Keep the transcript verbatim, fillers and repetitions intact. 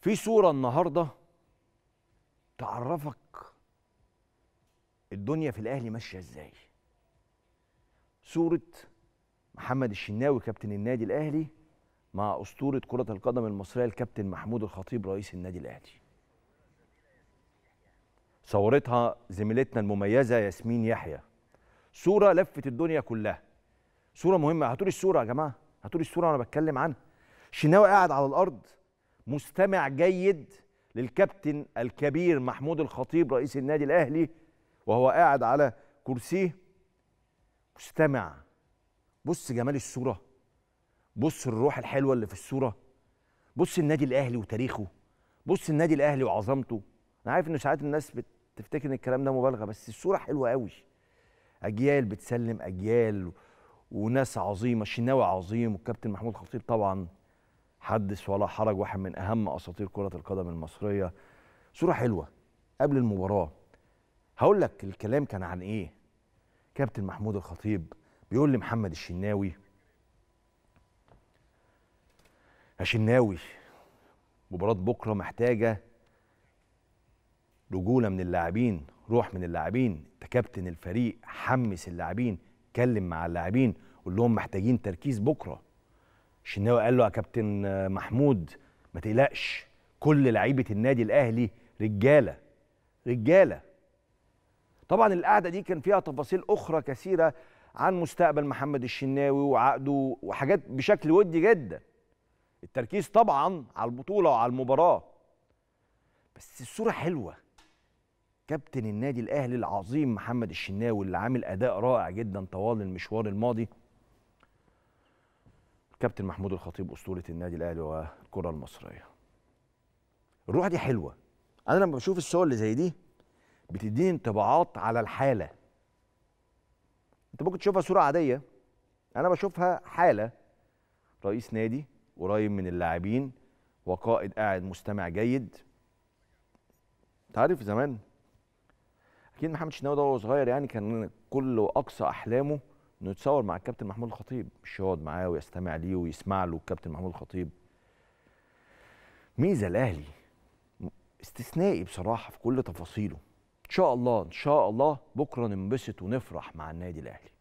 في صورة النهاردة تعرفك الدنيا في الأهلي ماشية ازاي. صورة محمد الشناوي كابتن النادي الأهلي مع أسطورة كرة القدم المصرية الكابتن محمود الخطيب رئيس النادي الأهلي. صورتها زميلتنا المميزة ياسمين يحيى. صورة لفت الدنيا كلها. صورة مهمة، هاتولي الصورة يا جماعة، هاتولي الصورة وأنا بتكلم عنها. الشناوي قاعد على الأرض مستمع جيد للكابتن الكبير محمود الخطيب رئيس النادي الأهلي وهو قاعد على كرسيه مستمع. بص جمال الصورة، بص الروح الحلوة اللي في الصورة، بص النادي الأهلي وتاريخه، بص النادي الأهلي وعظمته. أنا عارف إن ساعات الناس بتفتكر إن الكلام ده مبالغة، بس الصورة حلوة قوي. أجيال بتسلم أجيال وناس عظيمة، الشناوي عظيم والكابتن محمود الخطيب طبعا حدث ولا حرج، واحد من أهم أساطير كرة القدم المصرية. صورة حلوة قبل المباراة. هقول لك الكلام كان عن إيه. كابتن محمود الخطيب بيقول لمحمد الشناوي: يا شناوي، مباراة بكرة محتاجة رجولة من اللاعبين، روح من اللاعبين، أنت كابتن الفريق، حمس اللاعبين، اتكلم مع اللاعبين، قول لهم محتاجين تركيز بكرة. الشناوي قال له: يا كابتن محمود ما تقلقش، كل لعيبة النادي الأهلي رجالة رجالة. طبعا القعدة دي كان فيها تفاصيل أخرى كثيرة عن مستقبل محمد الشناوي وعقده وحاجات بشكل ودي جدا. التركيز طبعا على البطولة وعلى المباراة. بس الصورة حلوة. كابتن النادي الأهلي العظيم محمد الشناوي اللي عامل أداء رائع جدا طوال المشوار الماضي. كابتن محمود الخطيب أسطورة النادي الأهلي والكرة المصرية. الروح دي حلوة. أنا لما بشوف الصور اللي زي دي بتديني انطباعات على الحالة. أنت ممكن تشوفها صورة عادية، أنا بشوفها حالة. رئيس نادي قريب من اللاعبين وقائد قاعد مستمع جيد. أنت عارف زمان أكيد محمد الشناوي ده وهو صغير يعني كان كل وأقصى أحلامه انه يتصور مع الكابتن محمود الخطيب، مش يقعد معاه ويستمع ليه ويسمع له الكابتن محمود الخطيب. ميزه الاهلي استثنائي بصراحه في كل تفاصيله. ان شاء الله ان شاء الله بكره ننبسط ونفرح مع النادي الاهلي.